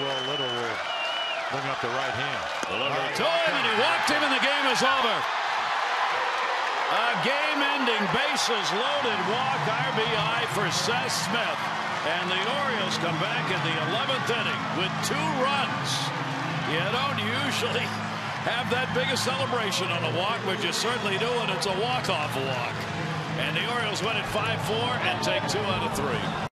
Will Little will bring up the right hand. Delivered to him, and he walked him, and the game is over. A game-ending, bases-loaded walk RBI for Seth Smith, and the Orioles come back in the 11th inning with 2 runs. You don't usually have that big a celebration on a walk, but you certainly do, and it's a walk-off walk. And the Orioles win at 5-4 and take 2 out of 3.